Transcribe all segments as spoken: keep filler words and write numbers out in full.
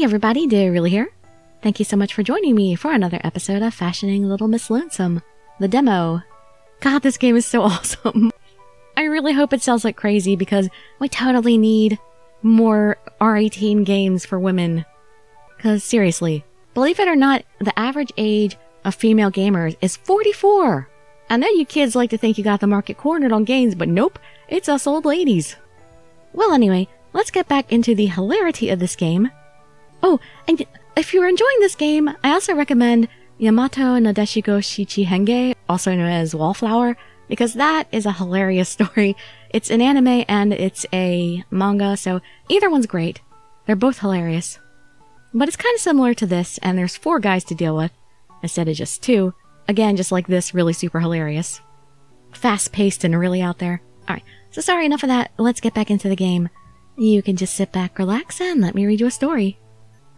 Hey everybody, Dirili here. Thank you so much for joining me for another episode of Fashioning Little Miss Lonesome, the demo. God, this game is so awesome. I really hope it sells like crazy because we totally need more R eighteen games for women. Because seriously, believe it or not, the average age of female gamers is forty-four. I know you kids like to think you got the market cornered on games, but nope, it's us old ladies. Well anyway, let's get back into the hilarity of this game. Oh, and if you're enjoying this game, I also recommend Yamato Nadeshiko Shichi Shichihenge, also known as Wallflower, because that is a hilarious story. It's an anime and it's a manga, so either one's great. They're both hilarious. But it's kind of similar to this, and there's four guys to deal with, instead of just two. Again, just like this, really super hilarious. Fast-paced and really out there. Alright, so sorry, enough of that. Let's get back into the game. You can just sit back, relax, and let me read you a story.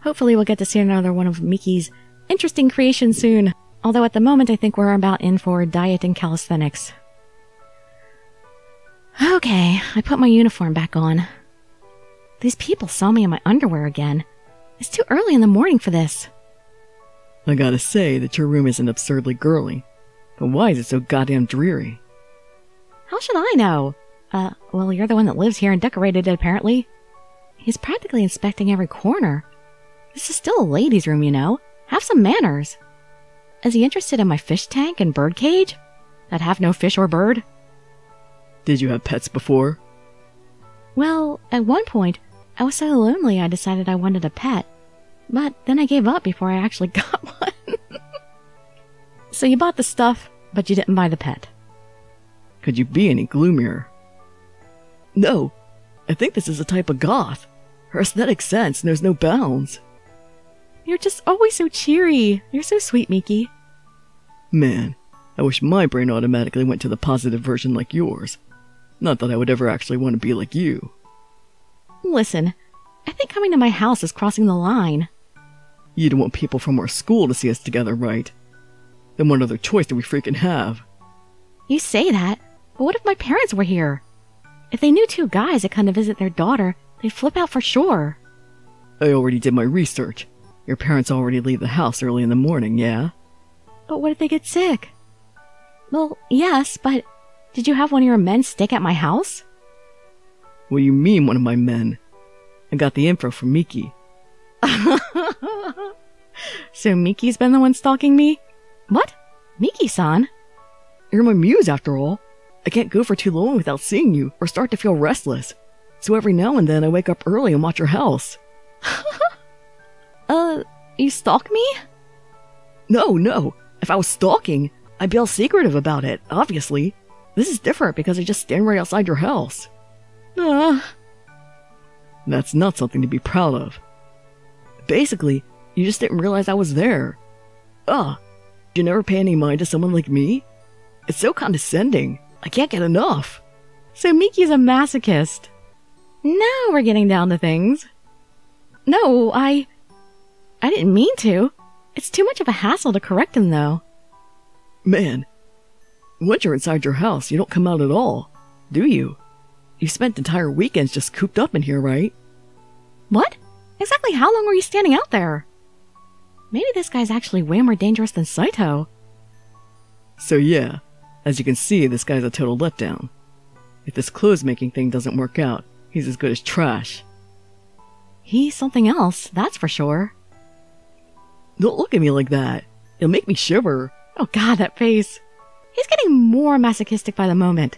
Hopefully we'll get to see another one of Miki's interesting creations soon. Although at the moment I think we're about in for diet and calisthenics. Okay, I put my uniform back on. These people saw me in my underwear again. It's too early in the morning for this. I gotta say that your room isn't absurdly girly. But why is it so goddamn dreary? How should I know? Uh, well, you're the one that lives here and decorated it, apparently. He's practically inspecting every corner. This is still a ladies' room, you know. Have some manners. Is he interested in my fish tank and bird cage? That have no fish or bird? Did you have pets before? Well, at one point, I was so lonely I decided I wanted a pet. But then I gave up before I actually got one. So you bought the stuff, but you didn't buy the pet. Could you be any gloomier? No, I think this is a type of goth. Her aesthetic sense knows no bounds. You're just always so cheery. You're so sweet, Miki. Man, I wish my brain automatically went to the positive version like yours. Not that I would ever actually want to be like you. Listen, I think coming to my house is crossing the line. You don't want people from our school to see us together, right? Then what other choice do we freaking have? You say that, but what if my parents were here? If they knew two guys that come to visit their daughter, they'd flip out for sure. I already did my research. Your parents already leave the house early in the morning, yeah? But what if they get sick? Well, yes, but did you have one of your men stick at my house? What do you mean, one of my men? I got the info from Miki. So Miki's been the one stalking me? What? Miki-san? You're my muse, after all. I can't go for too long without seeing you or start to feel restless. So every now and then I wake up early and watch your house. Uh, you stalk me? No, no. If I was stalking, I'd be all secretive about it, obviously. This is different because I just stand right outside your house. Uh. That's not something to be proud of. Basically, you just didn't realize I was there. Ugh. You never pay any mind to someone like me? It's so condescending. I can't get enough. So Miki's a masochist. Now we're getting down to things. No, I... I didn't mean to. It's too much of a hassle to correct him, though. Man, once you're inside your house, you don't come out at all, do you? You spent entire weekends just cooped up in here, right? What? Exactly how long were you standing out there? Maybe this guy's actually way more dangerous than Saito. So yeah, as you can see, this guy's a total letdown. If this clothes-making thing doesn't work out, he's as good as trash. He's something else, that's for sure. Don't look at me like that. It'll make me shiver. Oh god, that face. He's getting more masochistic by the moment.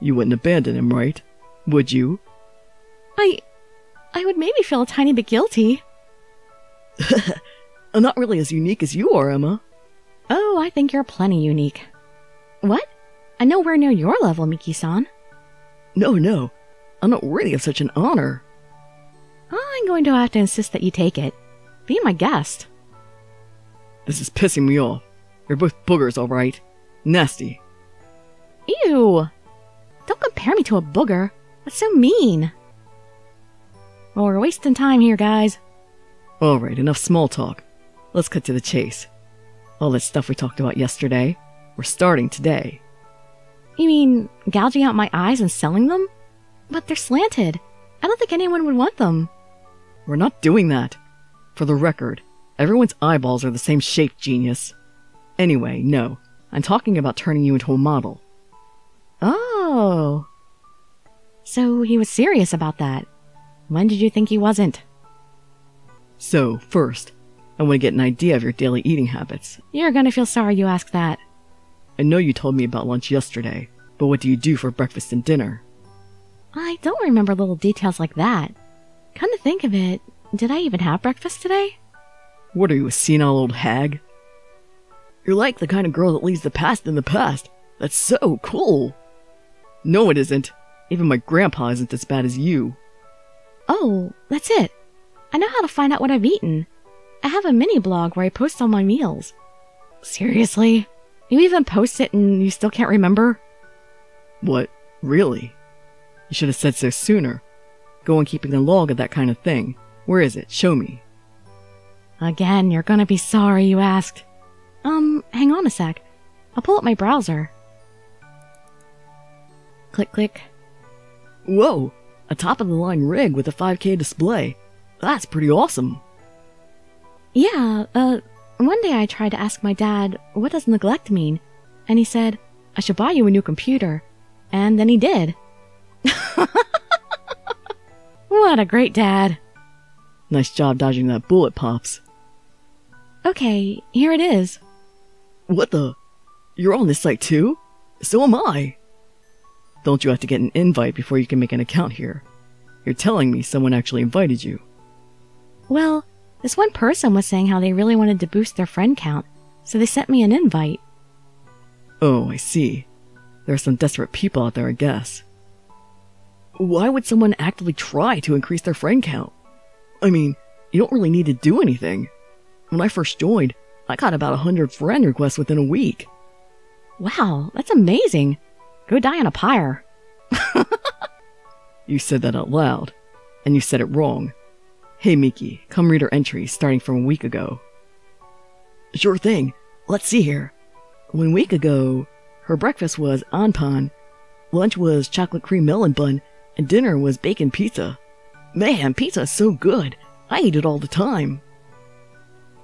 You wouldn't abandon him, right? Would you? I... I would maybe feel a tiny bit guilty. I'm not really as unique as you are, Emma. Oh, I think you're plenty unique. What? I'm nowhere near your level, Miki-san. No, no. I'm not worthy of such an honor. I'm going to have to insist that you take it. Be my guest. This is pissing me off. You're both boogers, all right? Nasty. Ew. Don't compare me to a booger. That's so mean. Well, we're wasting time here, guys. All right, enough small talk. Let's cut to the chase. All that stuff we talked about yesterday, we're starting today. You mean gouging out my eyes and selling them? But they're slanted. I don't think anyone would want them. We're not doing that. For the record, everyone's eyeballs are the same shape, genius. Anyway, no. I'm talking about turning you into a model. Oh. So he was serious about that. When did you think he wasn't? So, first, I want to get an idea of your daily eating habits. You're gonna feel sorry you asked that. I know you told me about lunch yesterday, but what do you do for breakfast and dinner? I don't remember little details like that. Come to think of it, did I even have breakfast today? What are you, a senile old hag? You're like the kind of girl that leaves the past in the past. That's so cool. No, it isn't. Even my grandpa isn't as bad as you. Oh, that's it. I know how to find out what I've eaten. I have a mini blog where I post all my meals. Seriously? You even post it and you still can't remember? What? Really? You should have said so sooner. Go on keeping a log of that kind of thing. Where is it? Show me. Again, you're gonna be sorry you asked. Um, hang on a sec. I'll pull up my browser. Click, click. Whoa! A top-of-the-line rig with a five K display. That's pretty awesome. Yeah, uh, one day I tried to ask my dad, what does neglect mean? And he said, I should buy you a new computer. And then he did. What a great dad. Nice job dodging that bullet, Pops. Okay, here it is. What the? You're on this site too? So am I. Don't you have to get an invite before you can make an account here? You're telling me someone actually invited you. Well, this one person was saying how they really wanted to boost their friend count, so they sent me an invite. Oh, I see. There are some desperate people out there, I guess. Why would someone actively try to increase their friend count? I mean, you don't really need to do anything. When I first joined, I got about one hundred friend requests within a week. Wow, that's amazing. Go die on a pyre. You said that out loud, and you said it wrong. Hey, Miki, come read her entry starting from a week ago. Sure thing. Let's see here. One week ago, her breakfast was anpan, lunch was chocolate cream melon bun, and dinner was bacon pizza. Man, pizza is so good. I eat it all the time.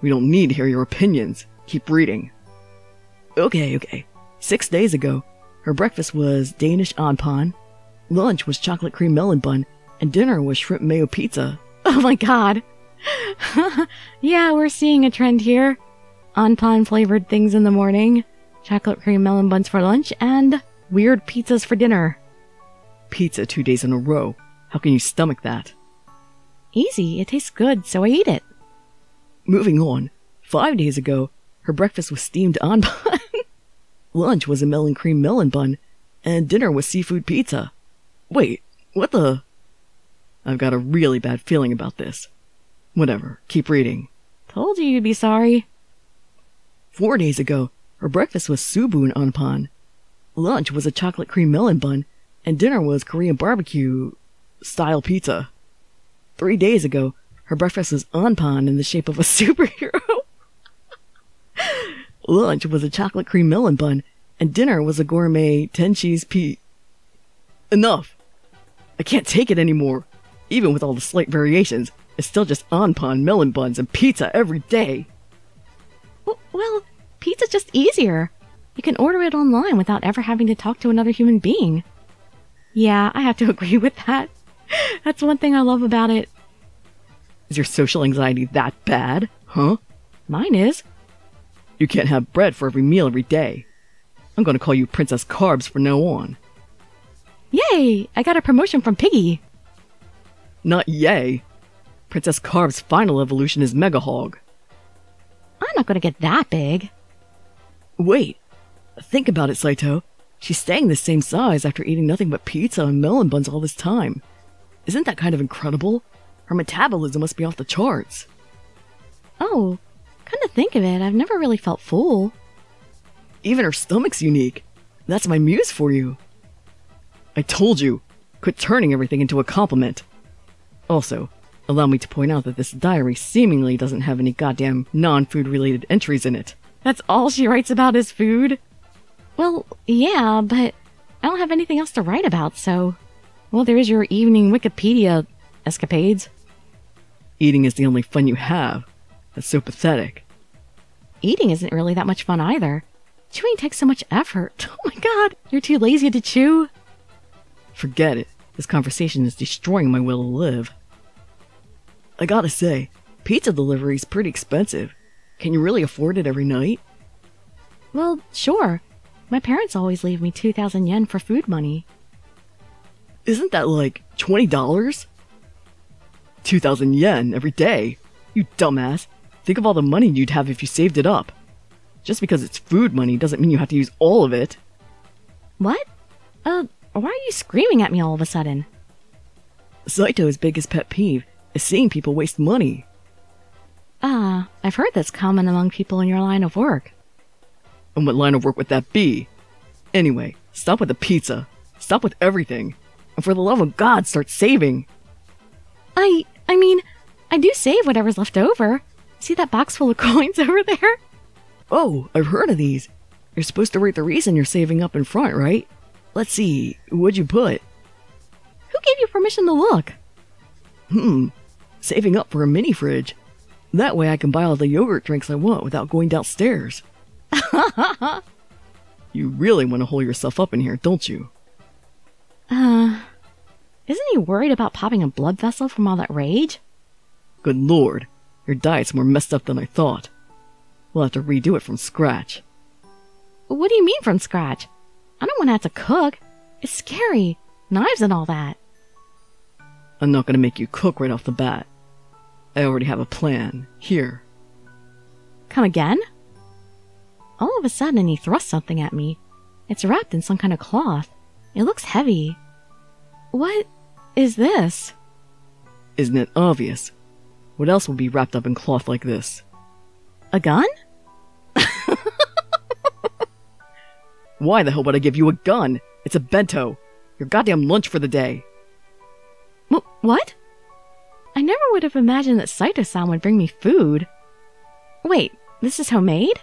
We don't need to hear your opinions. Keep reading. Okay, okay. Six days ago, her breakfast was Danish anpan, lunch was chocolate cream melon bun, and dinner was shrimp mayo pizza. Oh my god! Yeah, we're seeing a trend here. Anpan-flavored things in the morning, chocolate cream melon buns for lunch, and weird pizzas for dinner. Pizza two days in a row. How can you stomach that? Easy. It tastes good, so I eat it. Moving on. Five days ago, her breakfast was steamed anpan. Lunch was a melon cream melon bun, and dinner was seafood pizza. Wait, what the? I've got a really bad feeling about this. Whatever, keep reading. Told you you'd be sorry. Four days ago, her breakfast was subun anpan. Lunch was a chocolate cream melon bun, and dinner was Korean barbecue-style pizza. Three days ago, her breakfast was anpan in the shape of a superhero. Lunch was a chocolate cream melon bun, and dinner was a gourmet ten-cheese pea. Enough! I can't take it anymore. Even with all the slight variations, it's still just anpan melon buns and pizza every day. Well, pizza's just easier. You can order it online without ever having to talk to another human being. Yeah, I have to agree with that. That's one thing I love about it. Is your social anxiety that bad? Huh? Mine is. You can't have bread for every meal every day. I'm going to call you Princess Carbs from now on. Yay! I got a promotion from Piggy. Not yay. Princess Carbs' final evolution is Mega Hog. I'm not going to get that big. Wait. Think about it, Saito. She's staying the same size after eating nothing but pizza and melon buns all this time. Isn't that kind of incredible? Her metabolism must be off the charts. Oh. Come to think of it, I've never really felt full. Even her stomach's unique. That's my muse for you. I told you, quit turning everything into a compliment. Also, allow me to point out that this diary seemingly doesn't have any goddamn non-food related entries in it. That's all she writes about is food? Well, yeah, but I don't have anything else to write about, so... Well, there is your evening Wikipedia escapades. Eating is the only fun you have. That's so pathetic. Eating isn't really that much fun either. Chewing takes so much effort. Oh my god, you're too lazy to chew. Forget it. This conversation is destroying my will to live. I gotta say, pizza delivery's pretty expensive. Can you really afford it every night? Well, sure. My parents always leave me two thousand yen for food money. Isn't that like twenty dollars? two thousand yen every day? You dumbass. Think of all the money you'd have if you saved it up. Just because it's food money doesn't mean you have to use all of it. What? Uh, why are you screaming at me all of a sudden? Saito's biggest pet peeve is seeing people waste money. Ah, I've heard that's common among people in your line of work. And what line of work would that be? Anyway, stop with the pizza. Stop with everything. And for the love of God, start saving. I, I mean, I do save whatever's left over. See that box full of coins over there? Oh, I've heard of these. You're supposed to write the reason you're saving up in front, right? Let's see, what'd you put? Who gave you permission to look? Hmm, saving up for a mini fridge. That way I can buy all the yogurt drinks I want without going downstairs. You really want to hole yourself up in here, don't you? Uh, isn't he worried about popping a blood vessel from all that rage? Good lord, your diet's more messed up than I thought. We'll have to redo it from scratch. What do you mean from scratch? I don't want to have to cook. It's scary. Knives and all that. I'm not going to make you cook right off the bat. I already have a plan. Here. Come again? All of a sudden he thrusts something at me. It's wrapped in some kind of cloth. It looks heavy. What is this? Isn't it obvious? What else will be wrapped up in cloth like this? A gun? Why the hell would I give you a gun? It's a bento. Your goddamn lunch for the day. M- what? I never would have imagined that Saito-san would bring me food. Wait, this is homemade?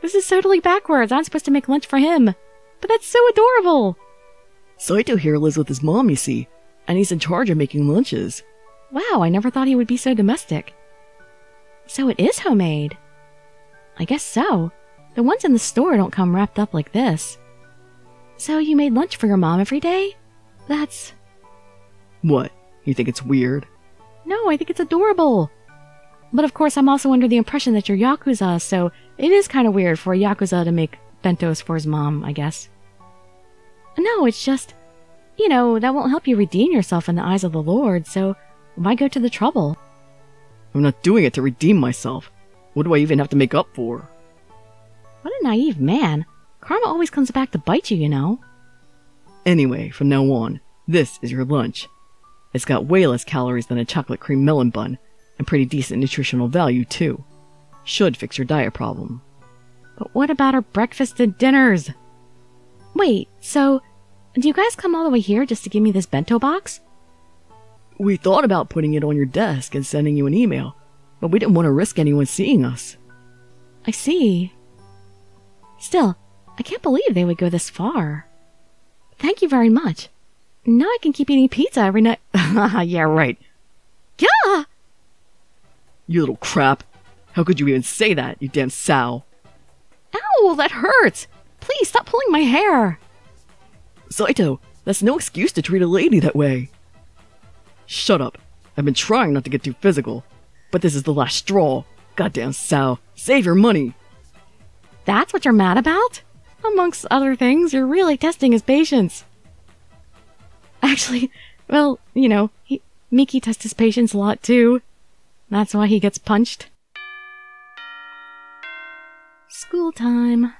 This is totally backwards. I'm supposed to make lunch for him. But that's so adorable. Saito here lives with his mom, you see, and he's in charge of making lunches. Wow, I never thought he would be so domestic. So it is homemade. I guess so. The ones in the store don't come wrapped up like this. So you made lunch for your mom every day? That's... What? You think it's weird? No, I think it's adorable. But of course, I'm also under the impression that you're Yakuza, so it is kind of weird for a Yakuza to make bentos for his mom, I guess. No, it's just, you know, that won't help you redeem yourself in the eyes of the Lord, so why go to the trouble? I'm not doing it to redeem myself. What do I even have to make up for? What a naive man. Karma always comes back to bite you, you know. Anyway, from now on, this is your lunch. It's got way less calories than a chocolate cream melon bun, and pretty decent nutritional value, too. Should fix your diet problem. But what about our breakfast and dinners? Wait, so do you guys come all the way here just to give me this bento box? We thought about putting it on your desk and sending you an email, but we didn't want to risk anyone seeing us. I see. Still, I can't believe they would go this far. Thank you very much. Now I can keep eating pizza every night. Yeah, right. Yeah! You little crap. How could you even say that, you damn sow? Ow, that hurts! Please stop pulling my hair! Saito, that's no excuse to treat a lady that way. Shut up. I've been trying not to get too physical, but this is the last straw. Goddamn sow. Save your money! That's what you're mad about? Amongst other things, you're really testing his patience. Actually, well, you know, he, Miki tests his patience a lot too. That's why he gets punched. School time.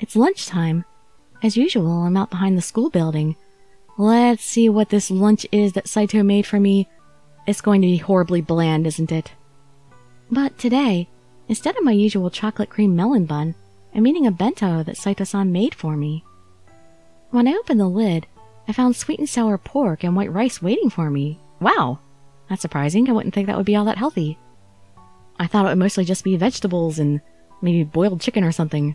It's lunchtime. As usual, I'm out behind the school building. Let's see what this lunch is that Saito made for me. It's going to be horribly bland, isn't it? But today, instead of my usual chocolate cream melon bun, I'm eating a bento that Saito-san made for me. When I opened the lid, I found sweet and sour pork and white rice waiting for me. Wow! That's surprising. I wouldn't think that would be all that healthy. I thought it would mostly just be vegetables and maybe boiled chicken or something.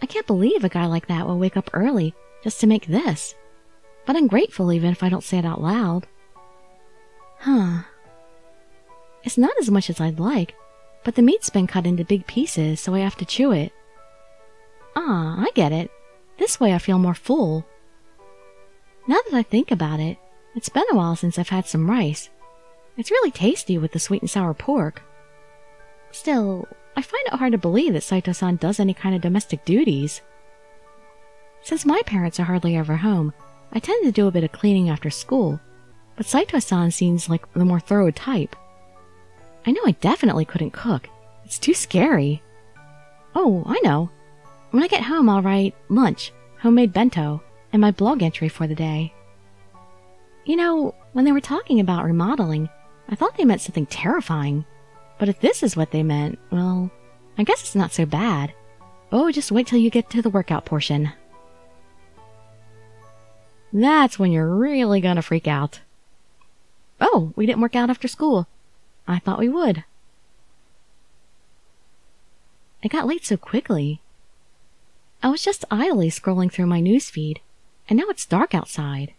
I can't believe a guy like that will wake up early just to make this. But I'm grateful even if I don't say it out loud. It's not as much as I'd like, but the meat's been cut into big pieces, so I have to chew it. Ah, I get it. This way I feel more full. Now that I think about it, it's been a while since I've had some rice. It's really tasty with the sweet and sour pork. Still, I find it hard to believe that Saito-san does any kind of domestic duties. Since my parents are hardly ever home, I tend to do a bit of cleaning after school, but Saito-san seems like the more thorough type. I know I definitely couldn't cook. It's too scary. Oh, I know. When I get home, I'll write lunch, homemade bento, and my blog entry for the day. You know, when they were talking about remodeling, I thought they meant something terrifying. But if this is what they meant, well, I guess it's not so bad. Oh, just wait till you get to the workout portion. That's when you're really gonna freak out. Oh, we didn't work out after school. I thought we would. It got late so quickly. I was just idly scrolling through my newsfeed, and now it's dark outside.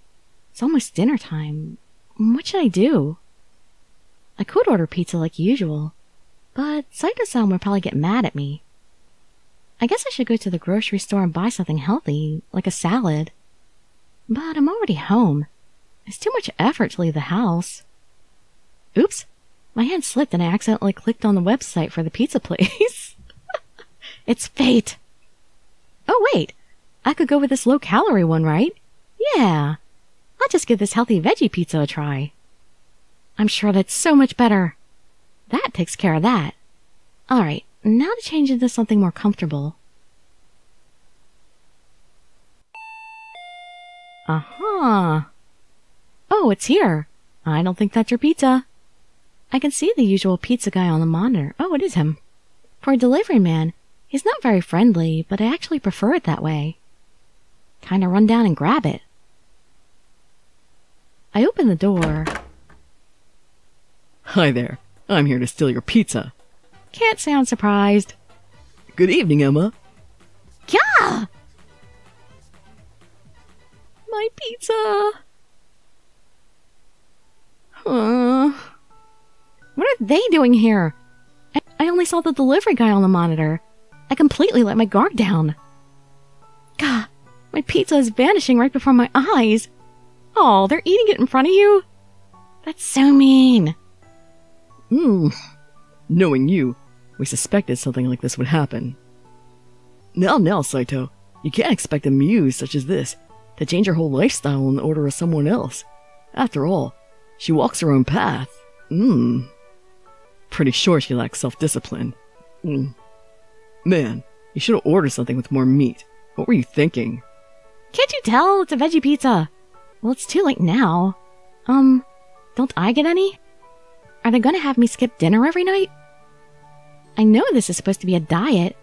It's almost dinner time. What should I do? I could order pizza like usual, but Saito-san would probably get mad at me. I guess I should go to the grocery store and buy something healthy, like a salad. But I'm already home. It's too much effort to leave the house. Oops! My hand slipped and I accidentally clicked on the website for the pizza place. It's fate! Oh wait! I could go with this low-calorie one, right? Yeah! I'll just give this healthy veggie pizza a try. I'm sure that's so much better. That takes care of that. Alright, now to change into something more comfortable. Aha! Uh-huh. Oh, it's here. I don't think that's your pizza. I can see the usual pizza guy on the monitor. Oh, it is him. For a delivery man, he's not very friendly, but I actually prefer it that way. Kinda run down and grab it. I open the door. Hi there. I'm here to steal your pizza. Can't sound surprised. Good evening, Emma. Gah! My pizza! Huh. What are they doing here? I only saw the delivery guy on the monitor. I completely let my guard down. Gah! My pizza is vanishing right before my eyes. Oh, they're eating it in front of you? That's so mean. Mmm. Knowing you, we suspected something like this would happen. Now, now, Saito, you can't expect a muse such as this to change her whole lifestyle in the order of someone else. After all, she walks her own path. Mmm. Pretty sure she lacks self-discipline. Mmm. Man, you should have ordered something with more meat. What were you thinking? Can't you tell? It's a veggie pizza. Well, it's too late now. Um, don't I get any? Are they gonna have me skip dinner every night? I know this is supposed to be a diet,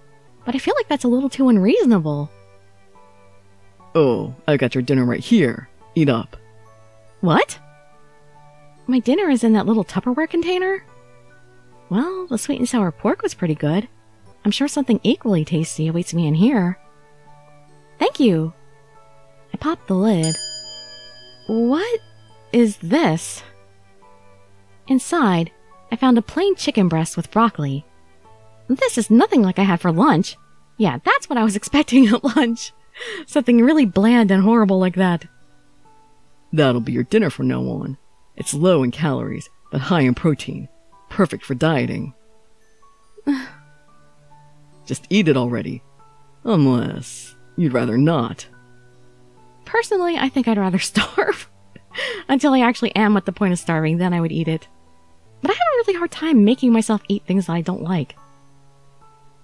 but I feel like that's a little too unreasonable. Oh, I got your dinner right here. Eat up. What? My dinner is in that little Tupperware container? Well, the sweet and sour pork was pretty good. I'm sure something equally tasty awaits me in here. Thank you. I popped the lid. What is this? Inside, I found a plain chicken breast with broccoli. This is nothing like I had for lunch. Yeah, that's what I was expecting at lunch. Something really bland and horrible like that. That'll be your dinner from now on. It's low in calories, but high in protein. Perfect for dieting. Just eat it already. Unless you'd rather not. Personally, I think I'd rather starve. Until I actually am at the point of starving, then I would eat it. But I have a really hard time making myself eat things that I don't like.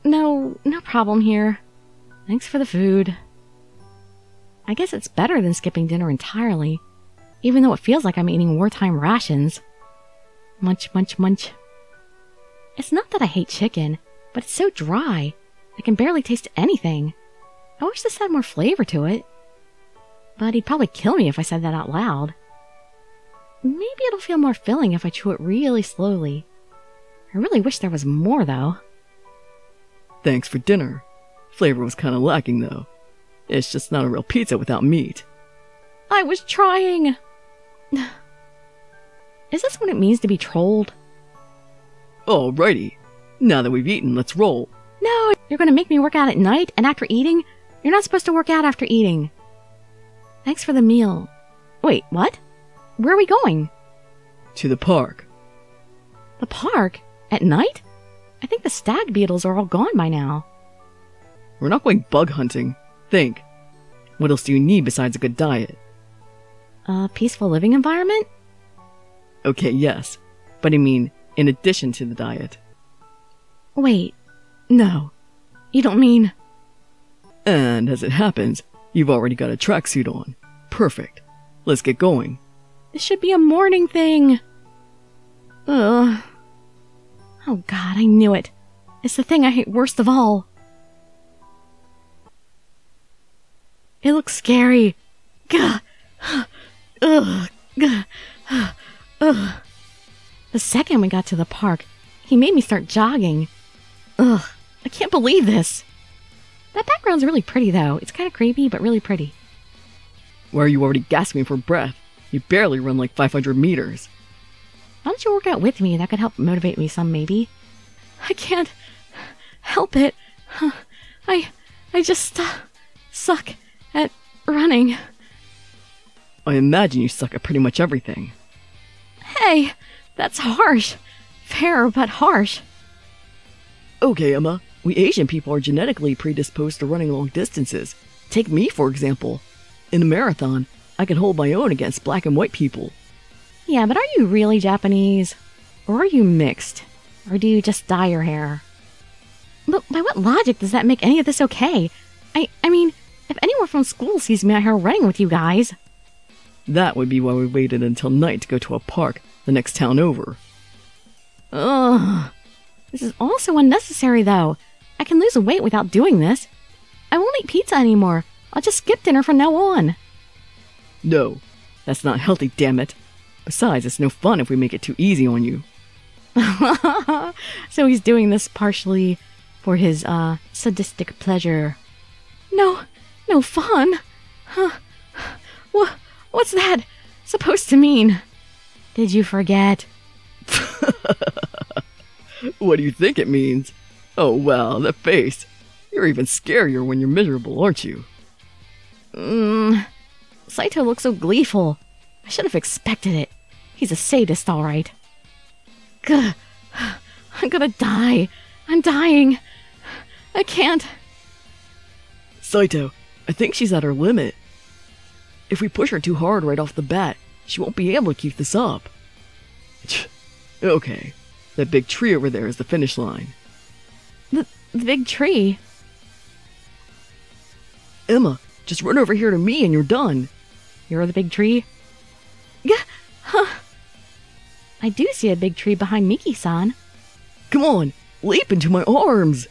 No, no problem here. Thanks for the food. I guess it's better than skipping dinner entirely, even though it feels like I'm eating wartime rations. Munch, munch, munch. It's not that I hate chicken, but it's so dry. I can barely taste anything. I wish this had more flavor to it. But he'd probably kill me if I said that out loud. Maybe it'll feel more filling if I chew it really slowly. I really wish there was more, though. Thanks for dinner. Flavor was kind of lacking, though. It's just not a real pizza without meat. I was trying! Is this what it means to be trolled? Alrighty. Now that we've eaten, let's roll. No, you're going to make me work out at night and after eating? You're not supposed to work out after eating. Thanks for the meal. Wait, what? Where are we going? To the park. The park? At night? I think the stag beetles are all gone by now. We're not going bug hunting. Think. What else do you need besides a good diet? A peaceful living environment? Okay, yes. But I mean, in addition to the diet. Wait. No. You don't mean... And as it happens, you've already got a tracksuit on. Perfect. Let's get going. This should be a morning thing. Ugh. Oh God, I knew it. It's the thing I hate worst of all. It looks scary. Gah. Ugh. Gah. Ugh. The second we got to the park, he made me start jogging. Ugh. I can't believe this. That background's really pretty, though. It's kind of creepy, but really pretty. Why are you already gasping for breath? You barely run like five hundred meters. Why don't you work out with me? That could help motivate me some, maybe. I can't help it. I, I just uh, suck at running. I imagine you suck at pretty much everything. Hey, that's harsh. Fair, but harsh. Okay, Emma. We Asian people are genetically predisposed to running long distances. Take me, for example. In a marathon, I can hold my own against black and white people. Yeah, but are you really Japanese? Or are you mixed? Or do you just dye your hair? But by what logic does that make any of this okay? I, I mean, if anyone from school sees me out here running with you guys... That would be why we waited until night to go to a park, the next town over. Ugh. This is also unnecessary, though. I can lose weight without doing this. I won't eat pizza anymore. I'll just skip dinner from now on. No, that's not healthy, damn it. Besides, it's no fun if we make it too easy on you. So he's doing this partially for his uh, sadistic pleasure. No, no fun. Huh. Wh what's that supposed to mean? Did you forget? What do you think it means? Oh, wow, that face. You're even scarier when you're miserable, aren't you? Mmm. Saito looks so gleeful. I should have expected it. He's a sadist, all right. Gah. I'm gonna die. I'm dying. I can't. Saito, I think she's at her limit. If we push her too hard right off the bat, she won't be able to keep this up. Okay. That big tree over there is the finish line. The, the big tree? Emma, just run over here to me and you're done. You're the big tree? Yeah, huh. I do see a big tree behind Miki-san. Come on, leap into my arms.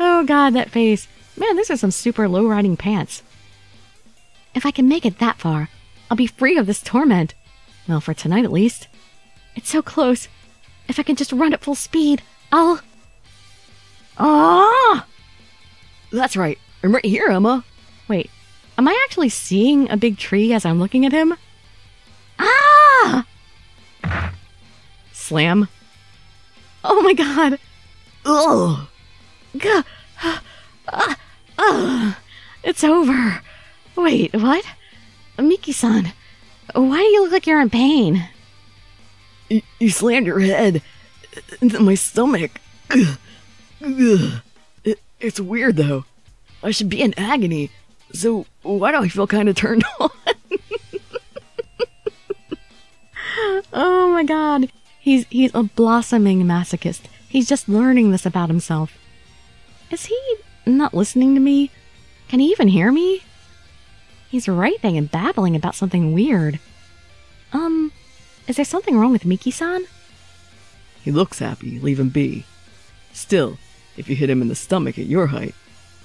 Oh God, that face. Man, these are some super low-riding pants. If I can make it that far, I'll be free of this torment. Well, for tonight at least. It's so close. If I can just run at full speed, I'll... Ah! That's right. I'm right here, Emma. Wait, am I actually seeing a big tree as I'm looking at him? Ah! Slam. Oh my God. Ugh. Gah. Ah. Ah. It's over. Wait, what? Miki-san, why do you look like you're in pain? You, you slammed your head into my stomach. Ugh. Ugh. It, it's weird, though. I should be in agony, so why do I feel kind of turned on? Oh my God. He's, he's a blossoming masochist. He's just learning this about himself. Is he not listening to me? Can he even hear me? He's writing and babbling about something weird. Um, is there something wrong with Miki-san? He looks happy, leave him be. Still, if you hit him in the stomach at your height,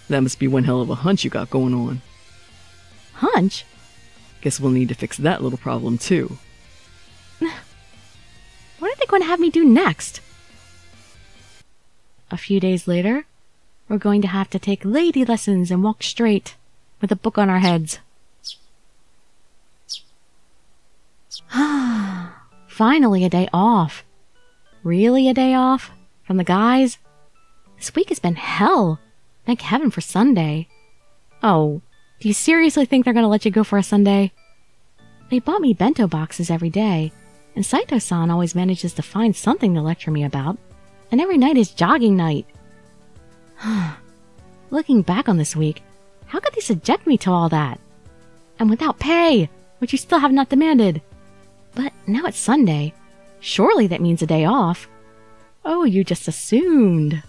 that must be one hell of a hunch you got going on. Hunch? Guess we'll need to fix that little problem, too. What are they going to have me do next? A few days later, we're going to have to take lady lessons and walk straight with a book on our heads. Finally a day off. Really a day off? From the guys? This week has been hell. Thank heaven for Sunday. Oh, do you seriously think they're going to let you go for a Sunday? They bought me bento boxes every day, and Saito-san always manages to find something to lecture me about, and every night is jogging night. Looking back on this week, how could they subject me to all that? And without pay, which you still have not demanded. But now it's Sunday. Surely that means a day off. Oh, you just assumed.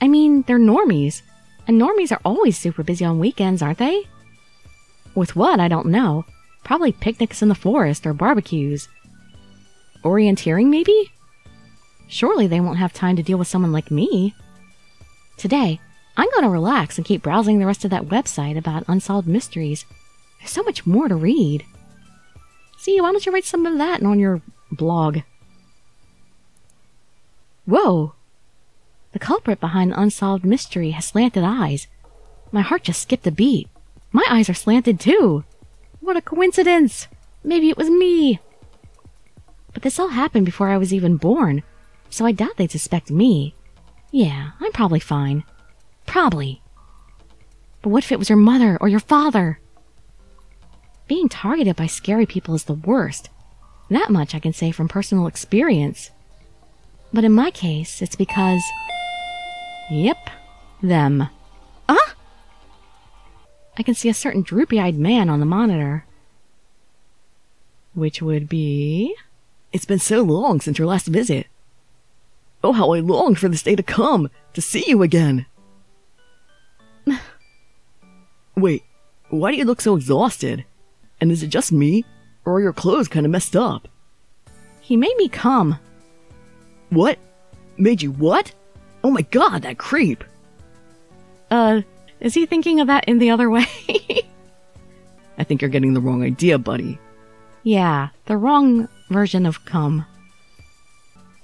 I mean, they're normies, and normies are always super busy on weekends, aren't they? With what, I don't know. Probably picnics in the forest or barbecues. Orienteering, maybe? Surely they won't have time to deal with someone like me. Today, I'm going to relax and keep browsing the rest of that website about unsolved mysteries. There's so much more to read. See, why don't you write some of that on your blog? Whoa! The culprit behind the unsolved mystery has slanted eyes. My heart just skipped a beat. My eyes are slanted too. What a coincidence! Maybe it was me! But this all happened before I was even born, so I doubt they'd suspect me. Yeah, I'm probably fine. Probably. But what if it was your mother or your father? Being targeted by scary people is the worst. That much I can say from personal experience. But in my case, it's because... Yep, them. Huh? I can see a certain droopy-eyed man on the monitor. Which would be... It's been so long since your last visit. Oh, how I longed for this day to come, to see you again. Wait, why do you look so exhausted? And is it just me, or are your clothes kind of messed up? He made me come. What? Made you what? Oh my god, that creep! Uh, is he thinking of that in the other way? I think you're getting the wrong idea, buddy. Yeah, the wrong version of come.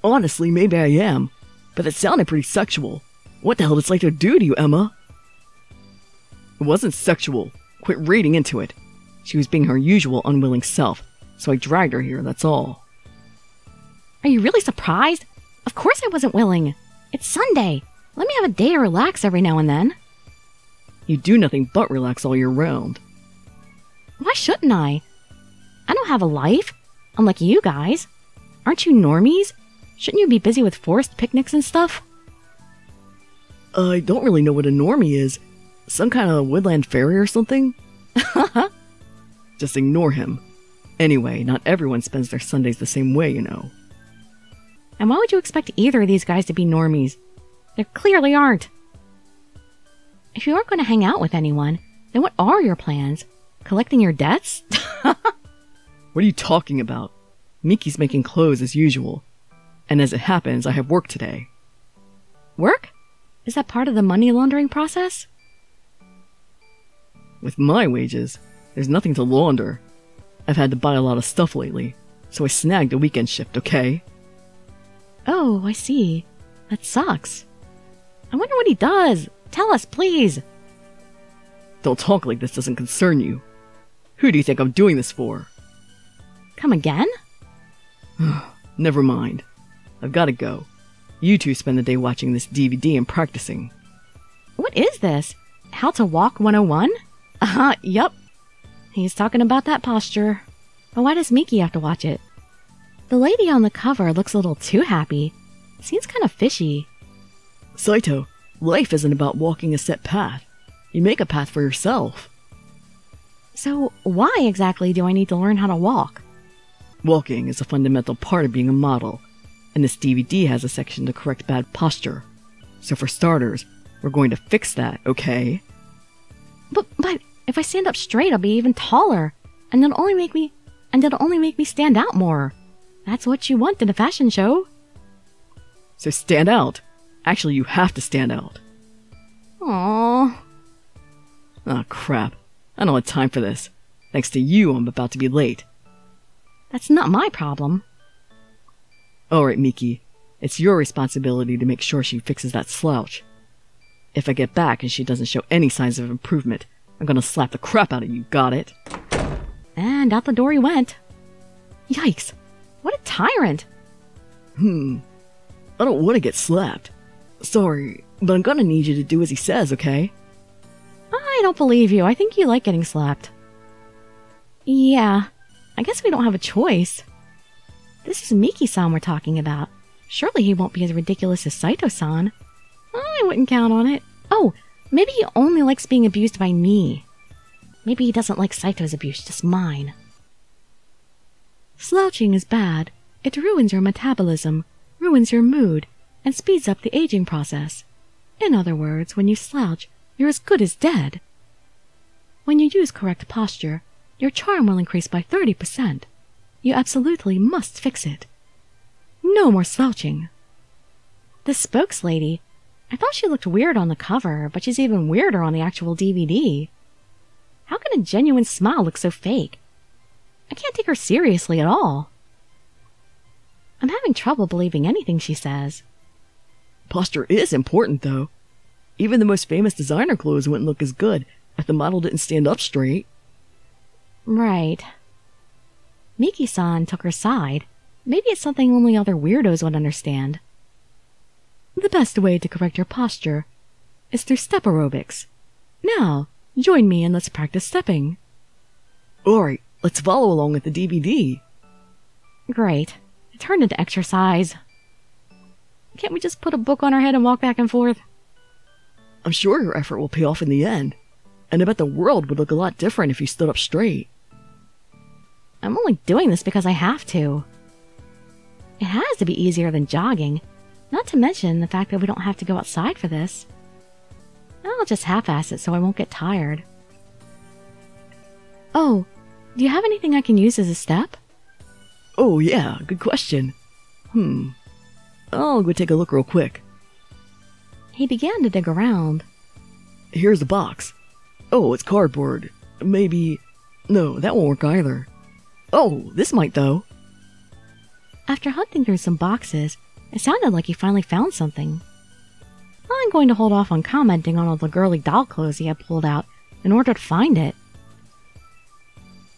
Honestly, maybe I am, but it sounded pretty sexual. What the hell did Saito do to you, Emma? It wasn't sexual. Quit reading into it. She was being her usual unwilling self, so I dragged her here, that's all. Are you really surprised? Of course I wasn't willing. It's Sunday. Let me have a day to relax every now and then. You do nothing but relax all year round. Why shouldn't I? I don't have a life, unlike you guys. Aren't you normies? Shouldn't you be busy with forest picnics and stuff? I don't really know what a normie is. Some kind of woodland fairy or something? Just ignore him. Anyway, not everyone spends their Sundays the same way, you know. And why would you expect either of these guys to be normies? They clearly aren't. If you aren't going to hang out with anyone, then what are your plans? Collecting your debts? What are you talking about? Miki's making clothes as usual. And as it happens, I have work today. Work? Is that part of the money laundering process? With my wages, there's nothing to launder. I've had to buy a lot of stuff lately, so I snagged a weekend shift, okay? Oh, I see. That sucks. I wonder what he does. Tell us, please. Don't talk like this doesn't concern you. Who do you think I'm doing this for? Come again? Never mind. I've got to go. You two spend the day watching this D V D and practicing. What is this? How to Walk one oh one? Uh-huh, yep. He's talking about that posture. But why does Miki have to watch it? The lady on the cover looks a little too happy. Seems kind of fishy. Saito, life isn't about walking a set path. You make a path for yourself. So why exactly do I need to learn how to walk? Walking is a fundamental part of being a model, and this D V D has a section to correct bad posture. So for starters, we're going to fix that, okay? But, but if I stand up straight, I'll be even taller, and it'll only make me, and it'll only make me stand out more. That's what you want in a fashion show. So stand out. Actually, you have to stand out. Aww. Oh crap. I don't have time for this. Thanks to you, I'm about to be late. That's not my problem. Alright, Miki. It's your responsibility to make sure she fixes that slouch. If I get back and she doesn't show any signs of improvement, I'm gonna slap the crap out of you, got it? And out the door he went. Yikes! What a tyrant! Hmm. I don't want to get slapped. Sorry, but I'm gonna need you to do as he says, okay? I don't believe you. I think you like getting slapped. Yeah, I guess we don't have a choice. This is Miki-san we're talking about. Surely he won't be as ridiculous as Saito-san. I wouldn't count on it. Oh, maybe he only likes being abused by me. Maybe he doesn't like Saito's abuse, just mine. Slouching is bad. It ruins your metabolism, ruins your mood, and speeds up the aging process. In other words, when you slouch, you're as good as dead. When you use correct posture, your charm will increase by thirty percent. You absolutely must fix it. No more slouching. The spokeslady, I thought she looked weird on the cover, but she's even weirder on the actual D V D. How can a genuine smile look so fake? I can't take her seriously at all. I'm having trouble believing anything she says. Posture is important, though. Even the most famous designer clothes wouldn't look as good if the model didn't stand up straight. Right. Miki-san took her side. Maybe it's something only other weirdos would understand. The best way to correct your posture is through step aerobics. Now, join me and let's practice stepping. Alright, let's follow along with the D V D. Great. It turned into exercise. Can't we just put a book on our head and walk back and forth? I'm sure your effort will pay off in the end. And I bet the world would look a lot different if you stood up straight. I'm only doing this because I have to. It has to be easier than jogging, not to mention the fact that we don't have to go outside for this. I'll just half-ass it so I won't get tired. Oh, do you have anything I can use as a step? Oh yeah, good question. Hmm, I'll go take a look real quick. He began to dig around. Here's the box. Oh, it's cardboard. Maybe... No, that won't work either. Oh, this might, though. After hunting through some boxes, it sounded like he finally found something. I'm going to hold off on commenting on all the girly doll clothes he had pulled out in order to find it.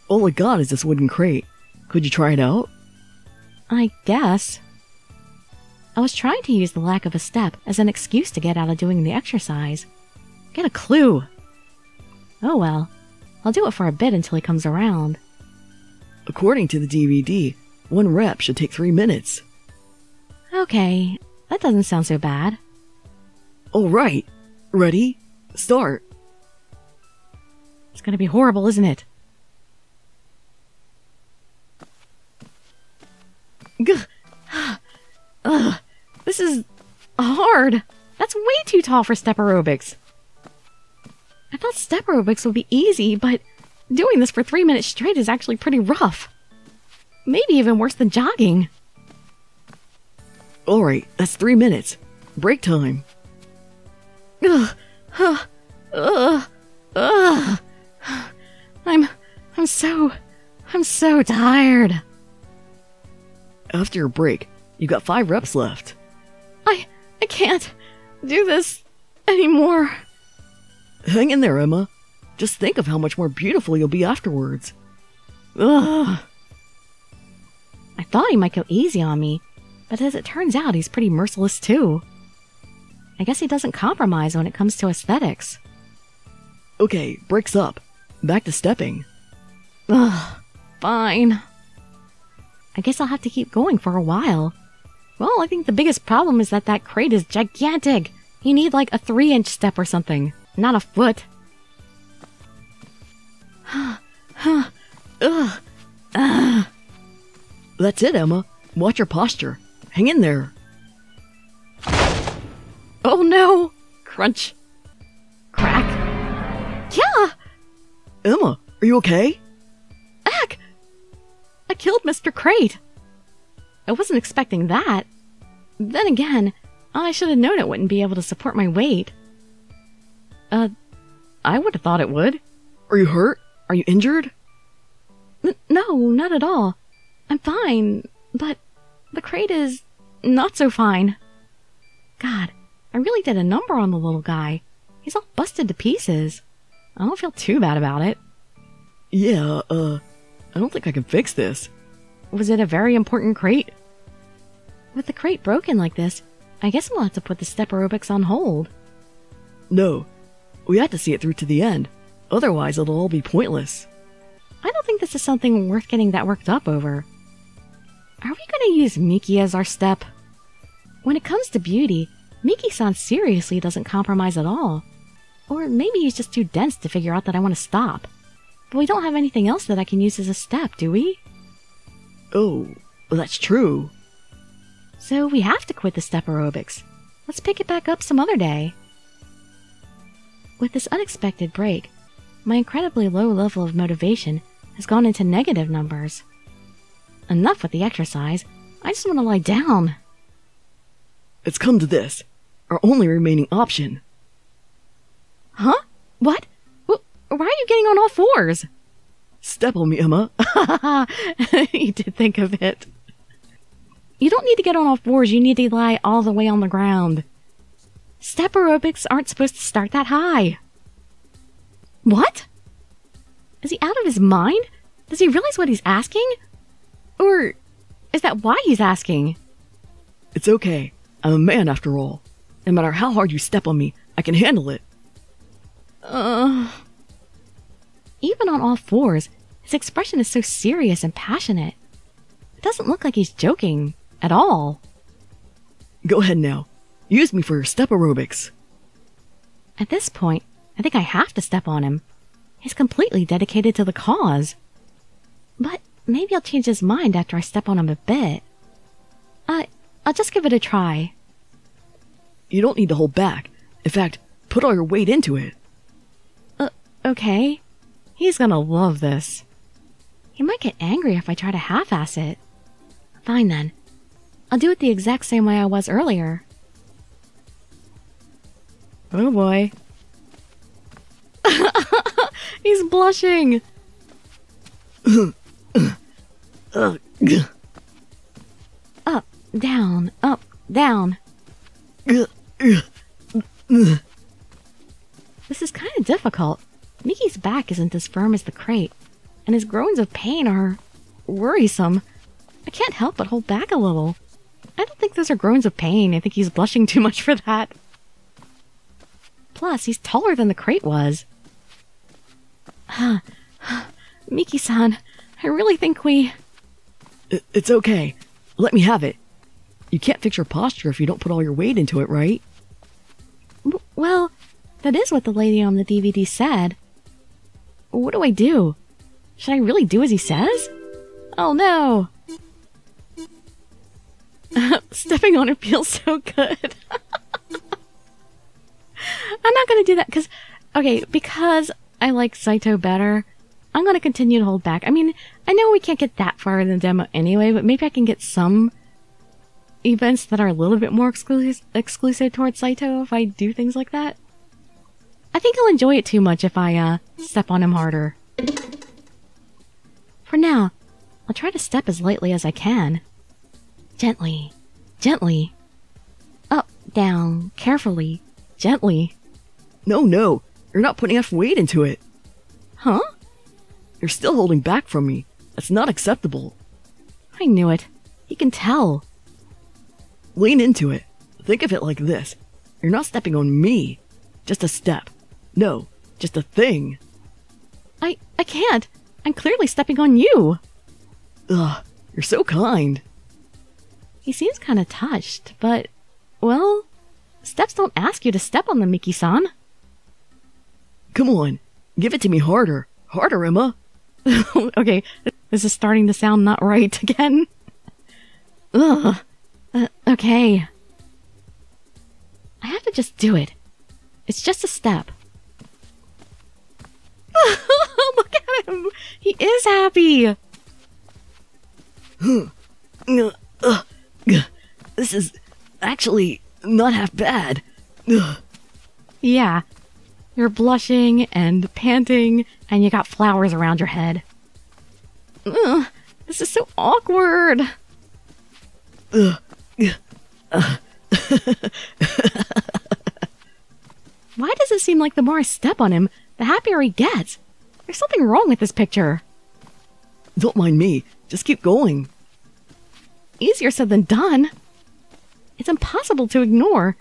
All I got is this wooden crate. Could you try it out? I guess. I was trying to use the lack of a step as an excuse to get out of doing the exercise. Get a clue! Oh well, I'll do it for a bit until he comes around. According to the D V D, one rep should take three minutes. Okay, that doesn't sound so bad. All right, ready? Start. It's gonna be horrible, isn't it? Gah! Ugh, this is hard. That's way too tall for step aerobics. I thought step aerobics would be easy, but doing this for three minutes straight is actually pretty rough. Maybe even worse than jogging. Alright, that's three minutes. Break time. Ugh, ugh, ugh, ugh. I'm, I'm so, I'm so tired. After your break, you got five reps left. I, I can't do this anymore. Hang in there, Emma. Just think of how much more beautiful you'll be afterwards. Ugh. I thought he might go easy on me, but as it turns out, he's pretty merciless too. I guess he doesn't compromise when it comes to aesthetics. Okay, break's up. Back to stepping. Ugh, fine. I guess I'll have to keep going for a while. Well, I think the biggest problem is that that crate is gigantic. You need like a three-inch step or something. Not a foot. That's it, Emma. Watch your posture. Hang in there. Oh no! Crunch. Crack. Yeah! Emma, are you okay? Ack! I killed Mister Crate. I wasn't expecting that. Then again, I should have known it wouldn't be able to support my weight. Uh, I would have thought it would. Are you hurt? Are you injured? N no, not at all. I'm fine, but the crate is not so fine. God, I really did a number on the little guy. He's all busted to pieces. I don't feel too bad about it. Yeah, uh, I don't think I can fix this. Was it a very important crate? With the crate broken like this, I guess we'll have to put the step aerobics on hold. No, we have to see it through to the end, otherwise it'll all be pointless. I don't think this is something worth getting that worked up over. Are we going to use Miki as our step? When it comes to beauty, Miki-san seriously doesn't compromise at all. Or maybe he's just too dense to figure out that I want to stop. But we don't have anything else that I can use as a step, do we? Oh, well, that's true. So we have to quit the step aerobics. Let's pick it back up some other day. With this unexpected break, my incredibly low level of motivation has gone into negative numbers. Enough with the exercise. I just want to lie down. It's come to this, our only remaining option. Huh? What? Well, why are you getting on all fours? Step on me, Emma. You did think of it. You don't need to get on all fours. You need to lie all the way on the ground. Step aerobics aren't supposed to start that high. What? Is he out of his mind? Does he realize what he's asking? Or is that why he's asking? It's okay. I'm a man after all. No matter how hard you step on me, I can handle it. Uh... Even on all fours, his expression is so serious and passionate. It doesn't look like he's joking at all. Go ahead now. Use me for your step aerobics. At this point, I think I have to step on him. He's completely dedicated to the cause. But maybe I'll change his mind after I step on him a bit. I, I'll just give it a try. You don't need to hold back. In fact, put all your weight into it. Uh, okay. He's gonna love this. He might get angry if I try to half-ass it. Fine then. I'll do it the exact same way I was earlier. Oh boy. He's blushing! Up, down, up, down. This is kind of difficult. Miki's back isn't as firm as the crate, and his groans of pain are worrisome. I can't help but hold back a little. I don't think those are groans of pain. I think he's blushing too much for that. Plus, he's taller than the crate was. Miki-san, I really think we... It's okay. Let me have it. You can't fix your posture if you don't put all your weight into it, right? Well, that is what the lady on the D V D said. What do I do? Should I really do as he says? Oh no! Stepping on it feels so good. I'm not gonna do that because, okay, because I like Saito better, I'm gonna continue to hold back. I mean, I know we can't get that far in the demo anyway, but maybe I can get some events that are a little bit more exclusive, exclusive towards Saito if I do things like that. I think I'll enjoy it too much if I, uh, step on him harder. For now, I'll try to step as lightly as I can. Gently. Gently. Up, down, carefully. Gently. No, no. You're not putting enough weight into it. Huh? You're still holding back from me. That's not acceptable. I knew it. He can tell. Lean into it. Think of it like this. You're not stepping on me. Just a step. No, just a thing. I... I can't. I'm clearly stepping on you. Ugh, you're so kind. He seems kind of touched, but... well, steps don't ask you to step on them, Miki-san. Come on, give it to me harder. Harder, Emma. Okay, this is starting to sound not right again. Ugh. Uh, okay. I have to just do it. It's just a step. Look at him! He is happy! This is actually not half bad. Yeah. You're blushing and panting, and you got flowers around your head. Ugh, this is so awkward! Why does it seem like the more I step on him, the happier he gets? There's something wrong with this picture. Don't mind me. Just keep going. easier said than done. It's impossible to ignore.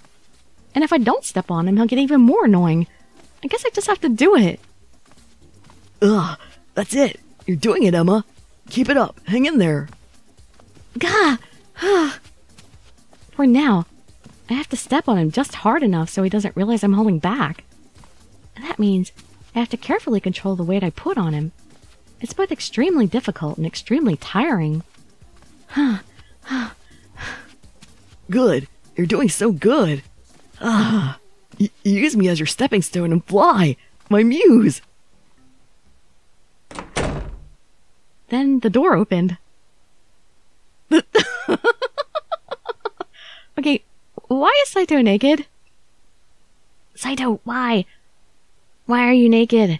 And if I don't step on him, he'll get even more annoying. I guess I just have to do it. Ugh, that's it. You're doing it, Emma. Keep it up. Hang in there. Gah! For now, I have to step on him just hard enough so he doesn't realize I'm holding back. And that means I have to carefully control the weight I put on him. It's both extremely difficult and extremely tiring. Good. You're doing so good. Ah, uh, use me as your stepping stone and fly, my muse. Then the door opened. Okay, why is Saito naked? Saito, why? Why are you naked?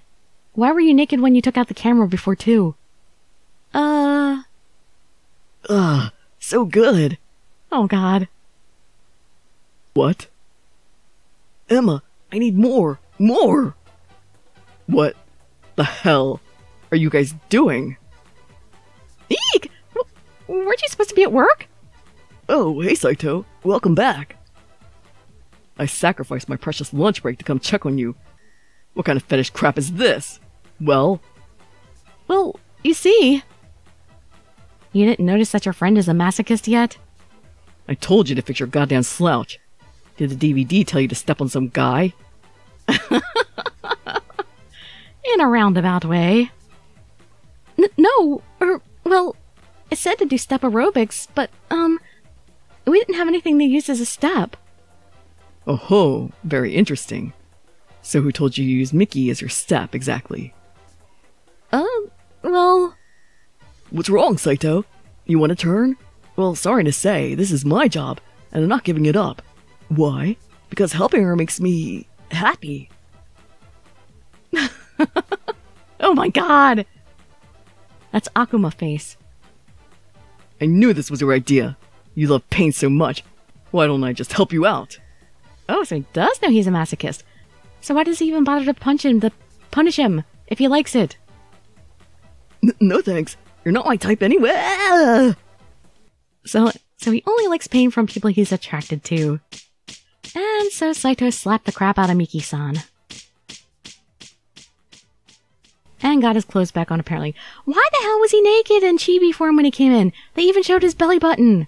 Why were you naked when you took out the camera before too? Uh... Ugh, so good. Oh god. What? Emma, I need more! More! What the hell are you guys doing? Eek! W- weren't you supposed to be at work? Oh, hey Saito, welcome back. I sacrificed my precious lunch break to come check on you. What kind of fetish crap is this? Well... Well, you see... You didn't notice that your friend is a masochist yet? I told you to fix your goddamn slouch. Did the D V D tell you to step on some guy? In a roundabout way. N no, or, well, it said to do step aerobics, but, um, we didn't have anything to use as a step. Oh ho, very interesting. So who told you to use Mickey as your step, exactly? Um, well... What's wrong, Saito? You want a turn? Well, sorry to say, this is my job, and I'm not giving it up. Why? Because helping her makes me... happy. Oh my god! That's Akuma face. I knew this was your idea. You love pain so much. Why don't I just help you out? Oh, so he does know he's a masochist. So why does he even bother to punch him to punish him if he likes it? N no thanks. You're not my type anyway. Ah! So, so he only likes pain from people he's attracted to. And so Saito slapped the crap out of Miki-san. And got his clothes back on, apparently. Why the hell was he naked in chibi form when he came in? They even showed his belly button!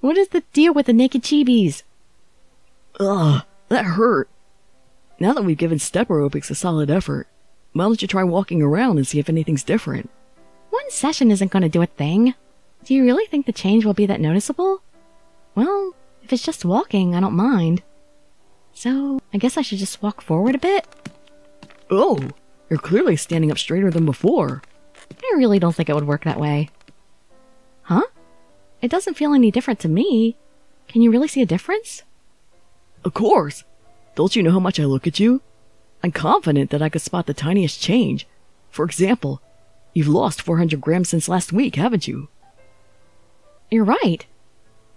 What is the deal with the naked chibis? Ugh, that hurt. Now that we've given step aerobics a solid effort, why don't you try walking around and see if anything's different? One session isn't going to do a thing. Do you really think the change will be that noticeable? Well... if it's just walking, I don't mind. So, I guess I should just walk forward a bit? Oh, you're clearly standing up straighter than before. I really don't think it would work that way. Huh? It doesn't feel any different to me. Can you really see a difference? Of course! Don't you know how much I look at you? I'm confident that I could spot the tiniest change. For example, you've lost four hundred grams since last week, haven't you? You're right.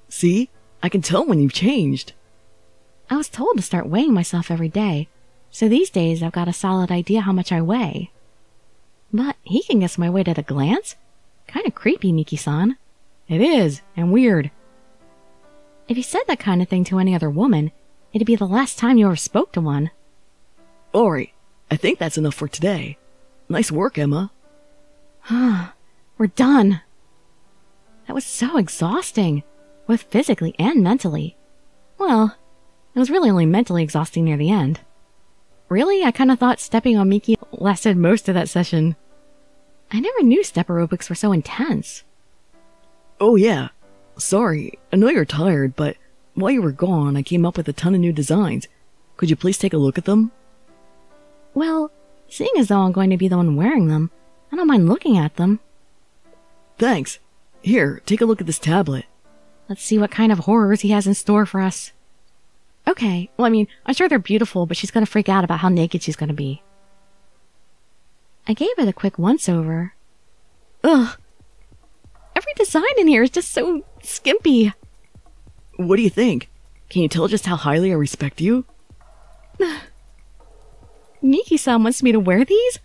See? I can tell when you've changed. I was told to start weighing myself every day, so these days I've got a solid idea how much I weigh. But he can guess my weight at a glance? Kind of creepy, Miki-san. It is, and weird. If you said that kind of thing to any other woman, it'd be the last time you ever spoke to one. Alright, I think that's enough for today. Nice work, Emma. Ah, we're done. That was so exhausting. Both physically and mentally. Well, it was really only mentally exhausting near the end. Really, I kind of thought stepping on Miki lasted most of that session. I never knew step aerobics were so intense. Oh yeah, sorry, I know you're tired, but while you were gone, I came up with a ton of new designs. Could you please take a look at them? Well, seeing as though I'm going to be the one wearing them, I don't mind looking at them. Thanks. Here, take a look at this tablet. Let's see what kind of horrors he has in store for us. Okay, well, I mean, I'm sure they're beautiful, but she's going to freak out about how naked she's going to be. I gave it a quick once-over. Ugh. Every design in here is just so skimpy. What do you think? Can you tell just how highly I respect you? Miki-san wants me to wear these?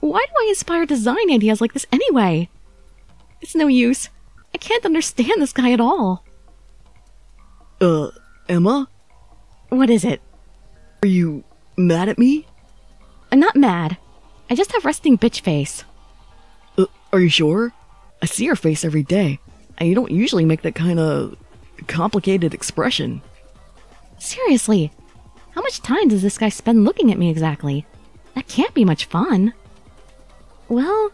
Why do I inspire design ideas like this anyway? It's no use. I can't understand this guy at all. Uh, Emma? What is it? Are you mad at me? I'm not mad. I just have resting bitch face. Uh, are you sure? I see your face every day, and you don't usually make that kind of complicated expression. Seriously, how much time does this guy spend looking at me exactly? That can't be much fun. Well,